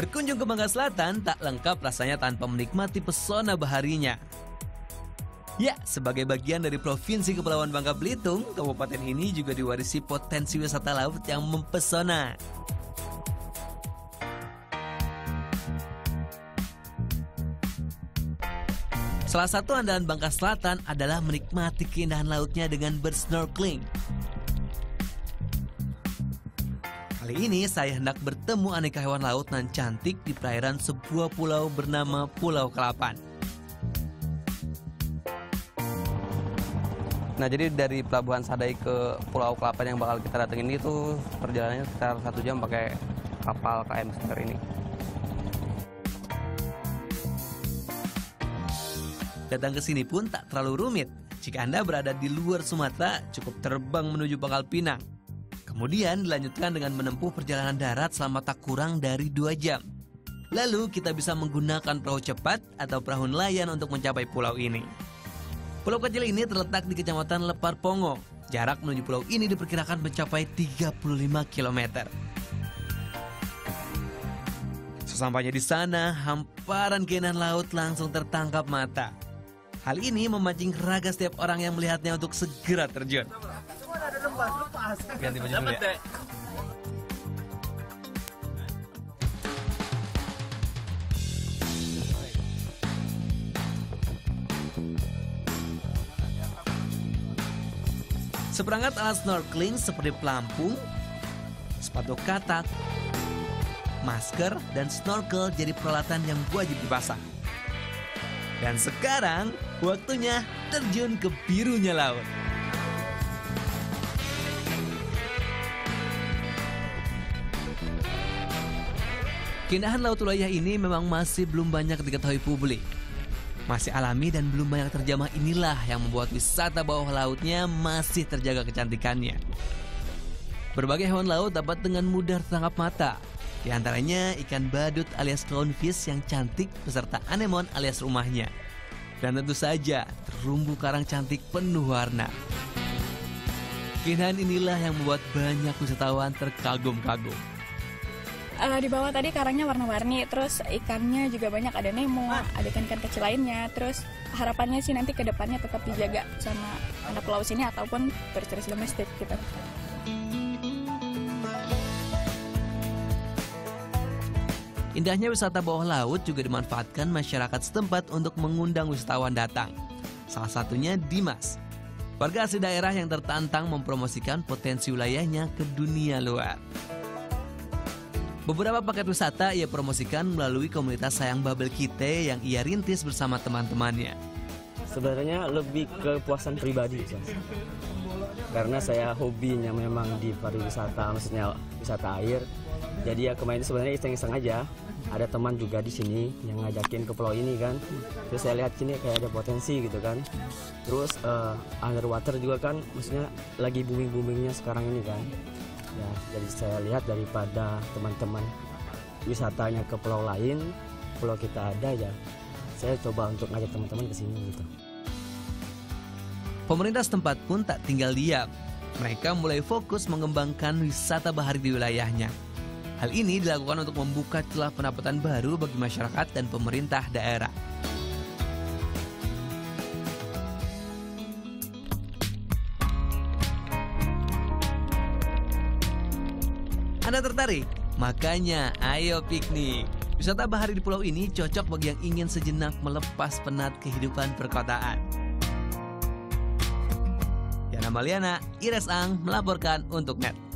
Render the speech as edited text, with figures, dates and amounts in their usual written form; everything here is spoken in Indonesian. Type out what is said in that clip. Berkunjung ke Bangka Selatan tak lengkap rasanya tanpa menikmati pesona baharinya. Ya, sebagai bagian dari Provinsi Kepulauan Bangka Belitung, kabupaten ini juga diwarisi potensi wisata laut yang mempesona. Salah satu andalan Bangka Selatan adalah menikmati keindahan lautnya dengan bersnorkeling. Kali ini saya hendak bertemu aneka hewan laut nan cantik di perairan sebuah pulau bernama Pulau Kelapa. Nah, jadi dari Pelabuhan Sadai ke Pulau Kelapa yang bakal kita datengin itu perjalanannya sekitar 1 jam pakai kapal KM segera ini. Datang ke sini pun tak terlalu rumit. Jika Anda berada di luar Sumatera, cukup terbang menuju Pangkal Pinang. Kemudian dilanjutkan dengan menempuh perjalanan darat selama tak kurang dari 2 jam. Lalu kita bisa menggunakan perahu cepat atau perahu nelayan untuk mencapai pulau ini. Pulau kecil ini terletak di Kecamatan Lepar Pongo. Jarak menuju pulau ini diperkirakan mencapai 35 km. Sesampainya di sana, hamparan keindahan laut langsung tertangkap mata. Hal ini memancing raga setiap orang yang melihatnya untuk segera terjun. Ganti baju dulu ya. Seperangkat alat snorkeling seperti pelampung, sepatu katak, masker, dan snorkel jadi peralatan yang wajib dipasang. Dan sekarang waktunya terjun ke birunya laut. Keindahan laut wilayah ini memang masih belum banyak diketahui publik. Masih alami dan belum banyak terjamah, inilah yang membuat wisata bawah lautnya masih terjaga kecantikannya. Berbagai hewan laut dapat dengan mudah tertangkap mata. Di antaranya ikan badut alias clownfish yang cantik beserta anemon alias rumahnya. Dan tentu saja terumbu karang cantik penuh warna. Keindahan inilah yang membuat banyak wisatawan terkagum-kagum. Di bawah tadi karangnya warna-warni, terus ikannya juga banyak, ada nemo, ada ikan-ikan kecil lainnya. Terus harapannya sih nanti ke depannya tetap dijaga sama anak pelaut sini ataupun turis-turis domestik gitu. Indahnya wisata bawah laut juga dimanfaatkan masyarakat setempat untuk mengundang wisatawan datang. Salah satunya Dimas, warga asli daerah yang tertantang mempromosikan potensi wilayahnya ke dunia luar. Beberapa paket wisata ia promosikan melalui komunitas Sayang Babel Kite yang ia rintis bersama teman-temannya. Sebenarnya lebih ke kepuasan pribadi, karena saya hobinya memang di pariwisata, maksudnya wisata air. Jadi ya kemarin sebenarnya iseng-iseng aja. Ada teman juga di sini yang ngajakin ke pulau ini kan. Terus saya lihat sini kayak ada potensi gitu kan. Terus underwater juga kan, maksudnya lagi booming-boomingnya sekarang ini kan. Ya, jadi saya lihat daripada teman-teman wisatanya ke pulau lain, pulau kita ada ya, saya coba untuk ngajak teman-teman ke sini gitu. Pemerintah setempat pun tak tinggal diam. Mereka mulai fokus mengembangkan wisata bahari di wilayahnya. Hal ini dilakukan untuk membuka celah pendapatan baru bagi masyarakat dan pemerintah daerah. Anda tertarik? Makanya ayo piknik. Wisata bahari di pulau ini cocok bagi yang ingin sejenak melepas penat kehidupan perkotaan. Yana Maliana, Iris Ang melaporkan untuk NET.